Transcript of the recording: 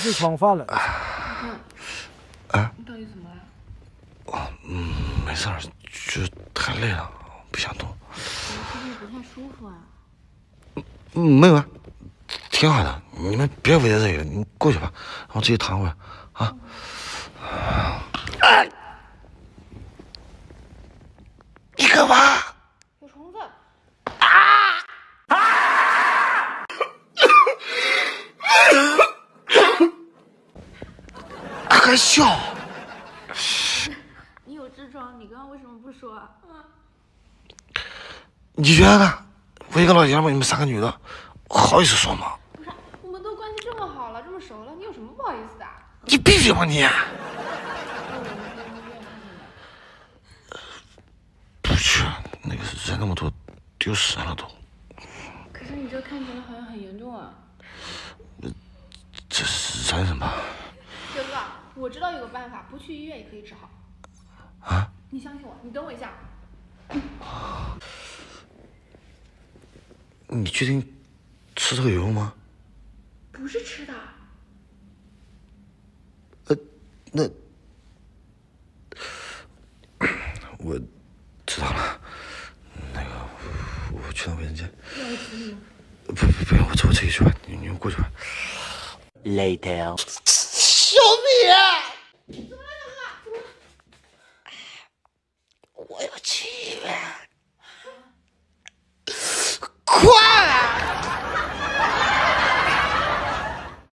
是闯犯了。哎，你到底怎么了？啊，没事，就太累了，不想动。你是不是不太舒服啊？没有啊，挺好的。你们别围在这里了，你过去吧，然后自己躺会儿啊。哎，你干嘛？有虫子。啊！ 还笑？你有痔疮，你刚刚为什么不说啊？你觉得呢？我一个老爷们，你们三个女的，好意思说吗？不是，我们都关系这么好了，这么熟了，你有什么不好意思的？你闭嘴吧你！不去，那个人那么多，丢神了都。可是你这看起来好像很严重啊。这是忍忍吧。 哥哥，我知道有个办法，不去医院也可以治好。啊！你相信我，你等我一下。你确定吃这个有用吗？不是吃的。那我知道了。那个，我去趟卫生间。要去？不用，我自己去吧。你们过去吧。Later。 小米，怎么了，哥哥？我要去医院，快！